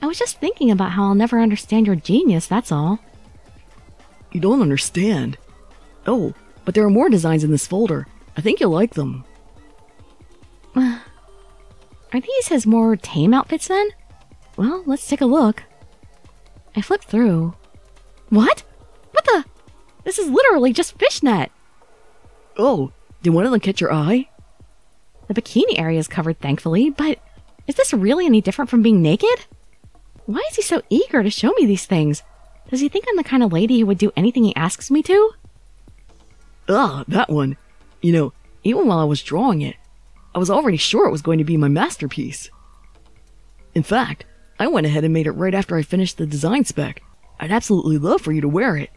I was just thinking about how I'll never understand your genius, that's all. You don't understand. Oh, but there are more designs in this folder. I think you'll like them. Uh, are these his more tame outfits then? Well, let's take a look. I flipped through. What? What the? This is literally just fishnet! Oh, did one of them catch your eye? The bikini area is covered, thankfully, but is this really any different from being naked? Why is he so eager to show me these things? Does he think I'm the kind of lady who would do anything he asks me to? Ah, that one. You know, even while I was drawing it, I was already sure it was going to be my masterpiece. In fact, I went ahead and made it right after I finished the design spec. I'd absolutely love for you to wear it.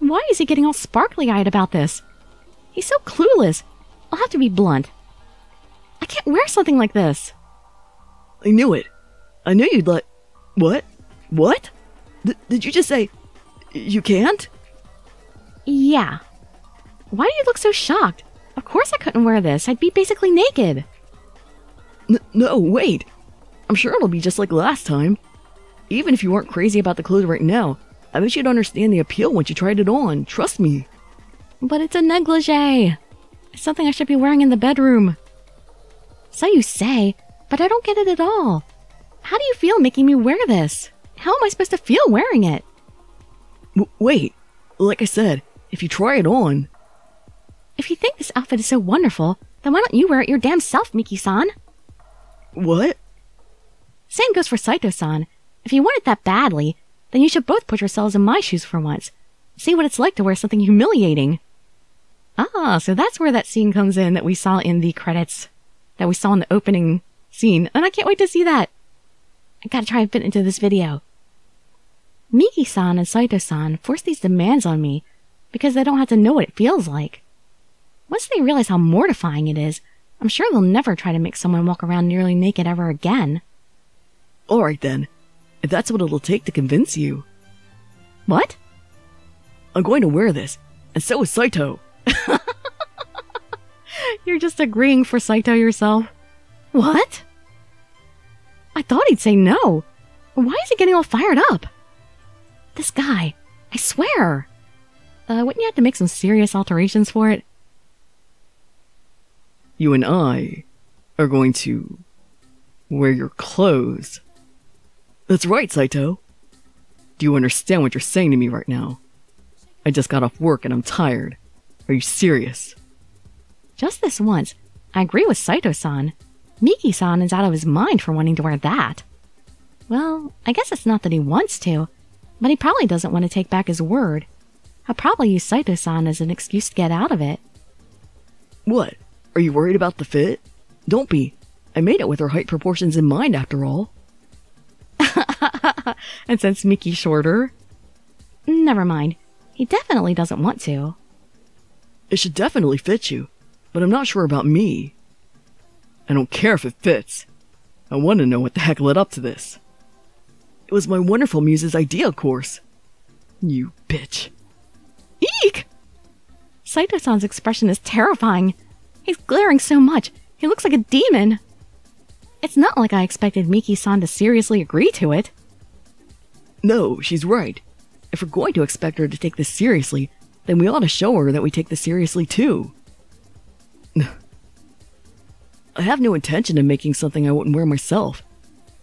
Why is he getting all sparkly-eyed about this? He's so clueless. I'll have to be blunt. I can't wear something like this. I knew it. I knew you'd let... What? What? Th- did you just say... you can't? Yeah. Why do you look so shocked? Of course I couldn't wear this. I'd be basically naked. N- no, wait. I'm sure it'll be just like last time. Even if you weren't crazy about the clothes right now, I bet you'd understand the appeal once you tried it on. Trust me. But it's a negligee. It's something I should be wearing in the bedroom. So you say, but I don't get it at all. How do you feel making me wear this? How am I supposed to feel wearing it? W- wait. Like I said, if you try it on... If you think this outfit is so wonderful, then why don't you wear it your damn self, Miki-san? What? Same goes for Saito-san. If you want it that badly, then you should both put yourselves in my shoes for once. See what it's like to wear something humiliating. Ah, so that's where that scene comes in that we saw in the credits. That we saw in the opening scene. And I can't wait to see that. I gotta try and fit into this video. Miki-san and Saito-san force these demands on me because they don't have to know what it feels like. Once they realize how mortifying it is, I'm sure they'll never try to make someone walk around nearly naked ever again. Alright then. If that's what it'll take to convince you. What? I'm going to wear this, and so is Saito. You're just agreeing for Saito yourself. What? I thought he'd say no. Why is he getting all fired up? This guy, I swear. Uh, wouldn't you have to make some serious alterations for it? You and I are going to wear your clothes. That's right, Saito. Do you understand what you're saying to me right now? I just got off work and I'm tired. Are you serious? Just this once, I agree with Saito-san. Miki-san is out of his mind for wanting to wear that. Well, I guess it's not that he wants to, but he probably doesn't want to take back his word. I'll probably use Saito-san as an excuse to get out of it. What? Are you worried about the fit? Don't be. I made it with her height proportions in mind after all. And since Miki's shorter... Never mind. He definitely doesn't want to. It should definitely fit you, but I'm not sure about me. I don't care if it fits. I want to know what the heck led up to this. It was my wonderful muse's idea, of course. You bitch. Eek! Saito-san's expression is terrifying. He's glaring so much, he looks like a demon. It's not like I expected Miki-san to seriously agree to it. No, she's right. If we're going to expect her to take this seriously, then we ought to show her that we take this seriously too. I have no intention of making something I wouldn't wear myself.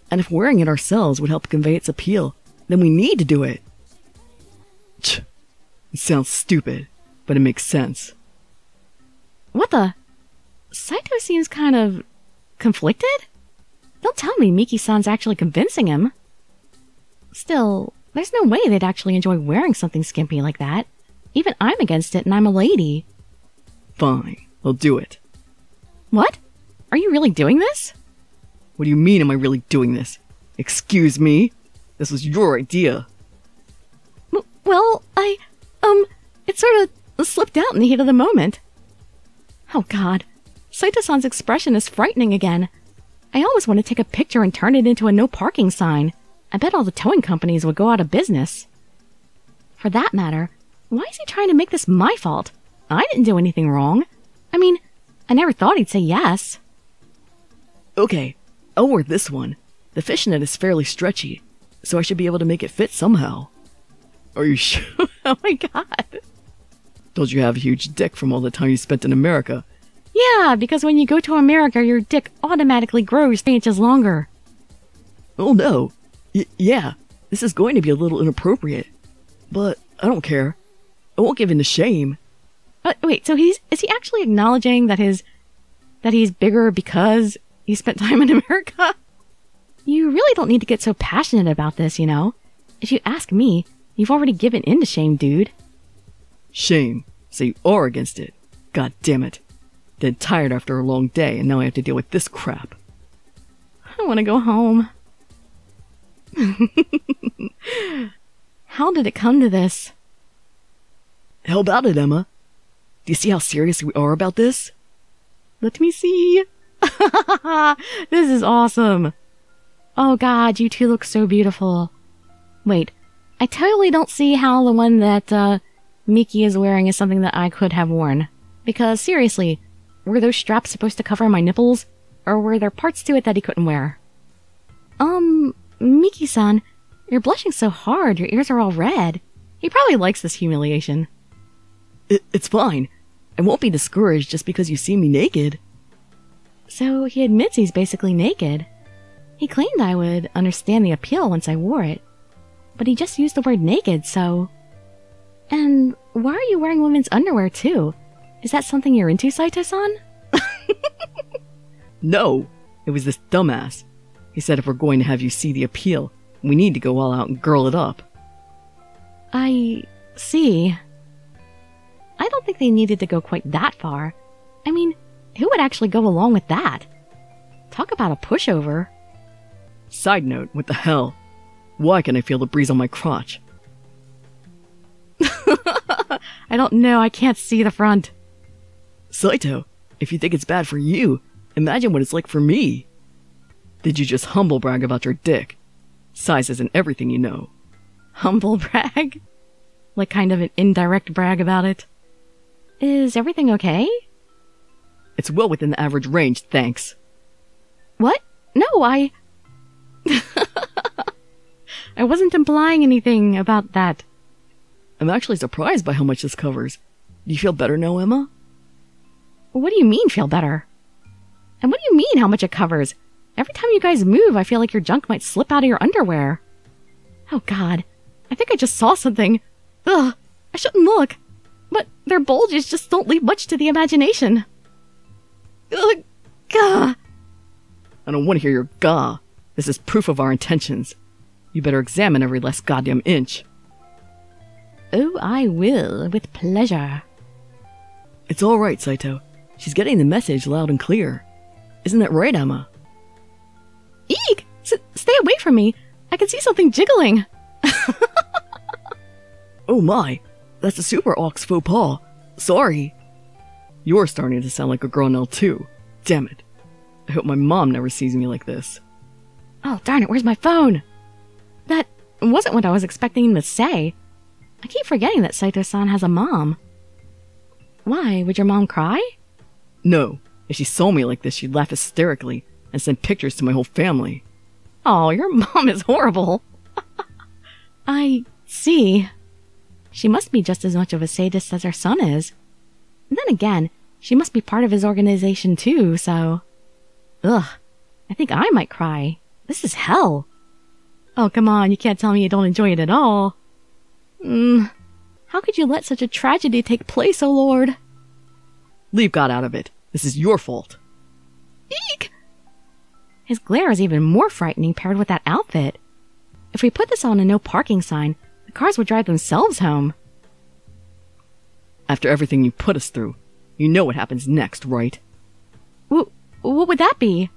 And if wearing it ourselves would help convey its appeal, then we need to do it. Tch. It sounds stupid, but it makes sense. What the? Saito seems kind of... conflicted? Don't tell me Miki-san's actually convincing him. Still, there's no way they'd actually enjoy wearing something skimpy like that. Even I'm against it and I'm a lady. Fine, I'll do it. What? Are you really doing this? What do you mean am I really doing this? Excuse me? This was your idea. M well, I, um, it sort of slipped out in the heat of the moment. Oh, God. Saito-san's expression is frightening again. I always want to take a picture and turn it into a no-parking sign. I bet all the towing companies would go out of business. For that matter, why is he trying to make this my fault? I didn't do anything wrong. I mean, I never thought he'd say yes. Okay, I'll wear this one. The fishnet is fairly stretchy, so I should be able to make it fit somehow. Are you sure? Oh my God. Don't you have a huge dick from all the time you spent in America? Yeah, because when you go to America, your dick automatically grows three inches longer. Oh no. Y yeah, this is going to be a little inappropriate, but I don't care. I won't give in to shame. Uh, wait, so he's is he actually acknowledging that his that he's bigger because he spent time in America? You really don't need to get so passionate about this, you know. If you ask me, you've already given in to shame, dude. Shame. So you are against it. God damn it. Then tired after a long day, and now I have to deal with this crap. I want to go home. How did it come to this? How about it, Emma? Do you see how serious we are about this? Let me see. This is awesome. Oh God, you two look so beautiful. Wait, I totally don't see how the one that uh, Miki is wearing is something that I could have worn. Because seriously, were those straps supposed to cover my nipples? Or were there parts to it that he couldn't wear? Um... Miki-san, you're blushing so hard, your ears are all red. He probably likes this humiliation. It, it's fine. I won't be discouraged just because you see me naked. So he admits he's basically naked. He claimed I would understand the appeal once I wore it. But he just used the word naked, so... And why are you wearing women's underwear, too? Is that something you're into, Saito-san? No, it was this dumbass. He said if we're going to have you see the appeal, we need to go all out and girl it up. I see. I don't think they needed to go quite that far. I mean, who would actually go along with that? Talk about a pushover. Side note, what the hell? Why can I feel the breeze on my crotch? I don't know, I can't see the front. Saito, if you think it's bad for you, imagine what it's like for me. Did you just humble brag about your dick? Sizes and everything you know. Humble brag? Like kind of an indirect brag about it. Is everything okay? It's well within the average range, thanks. What? No, I... I wasn't implying anything about that. I'm actually surprised by how much this covers. Do you feel better now, Emma? What do you mean, feel better? And what do you mean how much it covers? Every time you guys move, I feel like your junk might slip out of your underwear. Oh, God. I think I just saw something. Ugh, I shouldn't look. But their bulges just don't leave much to the imagination. Ugh, gah. I don't want to hear your gah. This is proof of our intentions. You better examine every last goddamn inch. Oh, I will, with pleasure. It's all right, Saito. She's getting the message loud and clear. Isn't that right, Emma? Eek! S stay away from me! I can see something jiggling! Oh my! That's a super ox faux pas! Sorry! You're starting to sound like a girl now too. Damn it. I hope my mom never sees me like this. Oh darn it, where's my phone? That wasn't what I was expecting him to say. I keep forgetting that Saito-san has a mom. Why, would your mom cry? No. If she saw me like this, she'd laugh hysterically and send pictures to my whole family. Oh, your mom is horrible. I see. She must be just as much of a sadist as her son is. And then again, she must be part of his organization too, so... Ugh, I think I might cry. This is hell. Oh, come on, you can't tell me you don't enjoy it at all. Mm, how could you let such a tragedy take place, oh Lord? Leave God out of it. This is your fault. Eek! His glare is even more frightening paired with that outfit. If we put this on a no parking sign, the cars would drive themselves home. After everything you put us through, you know what happens next, right? W what would that be?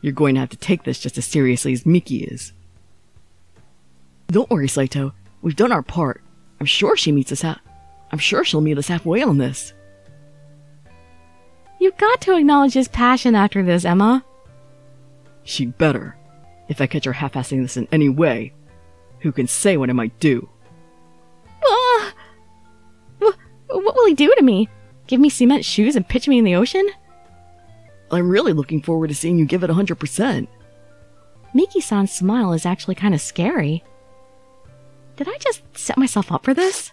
You're going to have to take this just as seriously as Miki is. Don't worry, Saito. We've done our part. I'm sure she meets us ha- I'm sure she'll meet us halfway on this. You've got to acknowledge his passion after this, Emma. She better. If I catch her half-assing this in any way, who can say what I might do? Ah! Wh what will he do to me? Give me cement shoes and pitch me in the ocean? I'm really looking forward to seeing you give it one hundred percent. Miki-san's smile is actually kind of scary. Did I just set myself up for this?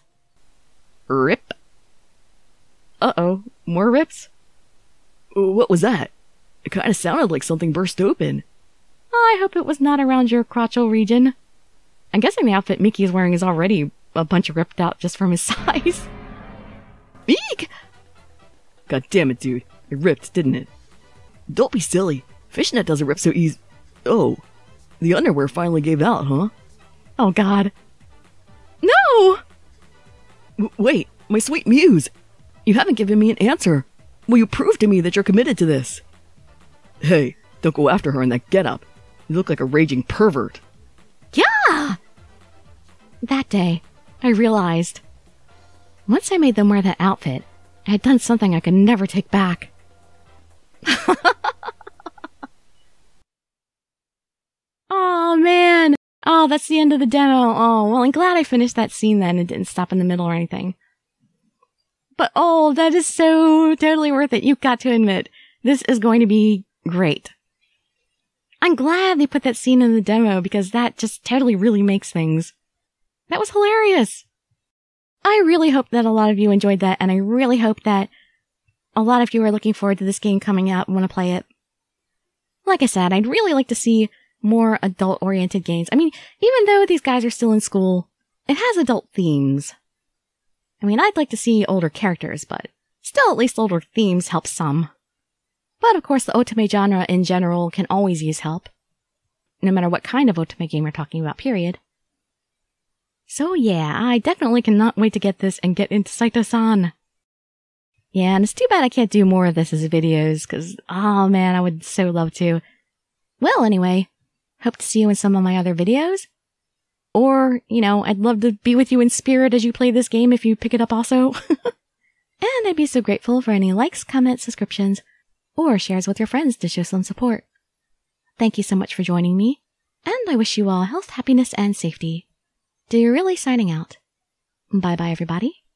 Rip. Uh-oh, more rips? What was that? It kind of sounded like something burst open. I hope it was not around your crotchal region. I'm guessing the outfit Miki is wearing is already a bunch ripped out just from his size. Eek! God damn it, dude. It ripped, didn't it? Don't be silly. Fishnet doesn't rip so easy. Oh. The underwear finally gave out, huh? Oh, God. No! W wait, my sweet muse. You haven't given me an answer. Will you prove to me that you're committed to this? Hey, don't go after her in that getup. You look like a raging pervert. Yeah! That day, I realized. Once I made them wear that outfit, I had done something I could never take back. Oh, man. Oh, that's the end of the demo. Oh, well, I'm glad I finished that scene then and didn't stop in the middle or anything. But, oh, that is so totally worth it. You've got to admit, this is going to be great. I'm glad they put that scene in the demo because that just totally really makes things. That was hilarious. I really hope that a lot of you enjoyed that, and I really hope that a lot of you are looking forward to this game coming out and want to play it. Like I said, I'd really like to see more adult-oriented games. I mean, even though these guys are still in school, it has adult themes. I mean, I'd like to see older characters, but still at least older themes help some. But of course, the otome genre in general can always use help, no matter what kind of otome game we're talking about, period. So yeah, I definitely cannot wait to get this and get into Saito-san. Yeah, and it's too bad I can't do more of this as videos, because, oh man, I would so love to. Well, anyway, hope to see you in some of my other videos. Or, you know, I'd love to be with you in spirit as you play this game if you pick it up also. And I'd be so grateful for any likes, comments, subscriptions, or shares with your friends to show some support. Thank you so much for joining me, and I wish you all health, happiness, and safety. Dirili signing out. Bye-bye, everybody.